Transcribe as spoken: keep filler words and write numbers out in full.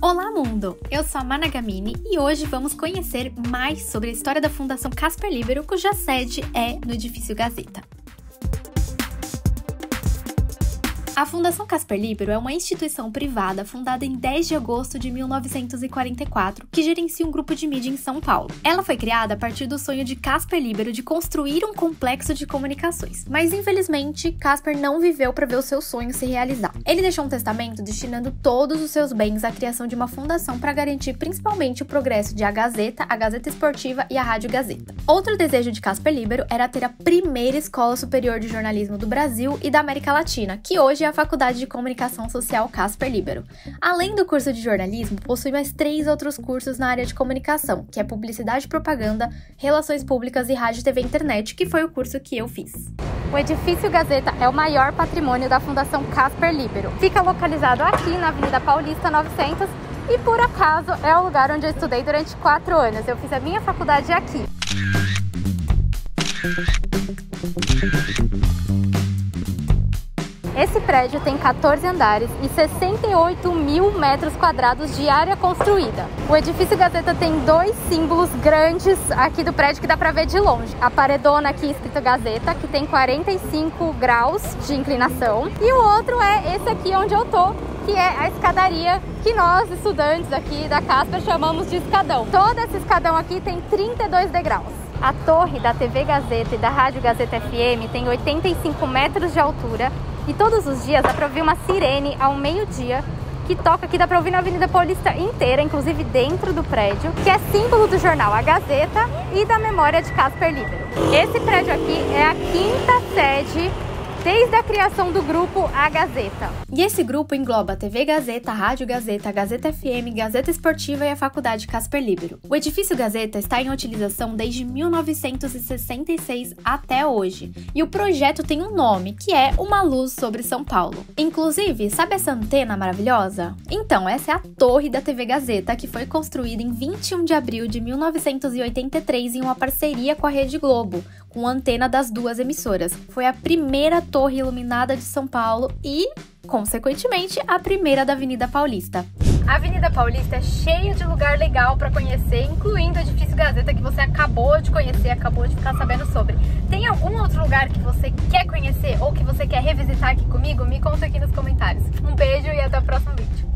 Olá mundo, eu sou a Managamini e hoje vamos conhecer mais sobre a história da Fundação Cásper Líbero, cuja sede é no Edifício Gazeta. A Fundação Cásper Líbero é uma instituição privada fundada em dez de agosto de mil novecentos e quarenta e quatro, que gerencia um grupo de mídia em São Paulo. Ela foi criada a partir do sonho de Cásper Líbero de construir um complexo de comunicações, mas infelizmente Cásper não viveu para ver o seu sonho se realizar. Ele deixou um testamento destinando todos os seus bens à criação de uma fundação para garantir principalmente o progresso de A Gazeta, A Gazeta Esportiva e A Rádio Gazeta. Outro desejo de Cásper Líbero era ter a primeira escola superior de jornalismo do Brasil e da América Latina, que hoje é a Faculdade de Comunicação Social Cásper Líbero. Além do curso de jornalismo, possui mais três outros cursos na área de comunicação, que é Publicidade e Propaganda, Relações Públicas e Rádio, T V e Internet, que foi o curso que eu fiz. O Edifício Gazeta é o maior patrimônio da Fundação Cásper Líbero. Fica localizado aqui na Avenida Paulista novecentos e, por acaso, é o lugar onde eu estudei durante quatro anos. Eu fiz a minha faculdade aqui. Esse prédio tem quatorze andares e sessenta e oito mil metros quadrados de área construída. O Edifício Gazeta tem dois símbolos grandes aqui do prédio que dá para ver de longe. A paredona aqui escrito Gazeta, que tem quarenta e cinco graus de inclinação. E o outro é esse aqui onde eu tô, que é a escadaria que nós, estudantes aqui da Cásper, chamamos de escadão. Todo esse escadão aqui tem trinta e dois degraus. A torre da T V Gazeta e da Rádio Gazeta F M tem oitenta e cinco metros de altura e todos os dias dá para ouvir uma sirene ao meio-dia que toca aqui, dá para ouvir na Avenida Paulista inteira, inclusive dentro do prédio, que é símbolo do jornal A Gazeta e da memória de Cásper Líbero. Esse prédio aqui é a quinta sede desde a criação do grupo A Gazeta. E esse grupo engloba a T V Gazeta, a Rádio Gazeta, a Gazeta F M, Gazeta Esportiva e a Faculdade Cásper Líbero. O Edifício Gazeta está em utilização desde mil novecentos e sessenta e seis até hoje, e o projeto tem um nome, que é Uma Luz sobre São Paulo. Inclusive, sabe essa antena maravilhosa? Então, essa é a torre da T V Gazeta, que foi construída em vinte e um de abril de mil novecentos e oitenta e três em uma parceria com a Rede Globo, com a antena das duas emissoras. Foi a primeira torre iluminada de São Paulo e, consequentemente, a primeira da Avenida Paulista. A Avenida Paulista é cheia de lugar legal para conhecer, incluindo o Edifício Gazeta, que você acabou de conhecer, acabou de ficar sabendo sobre. Tem algum outro lugar que você quer conhecer ou que você quer revisitar aqui comigo? Me conta aqui nos comentários. Um beijo e até o próximo vídeo.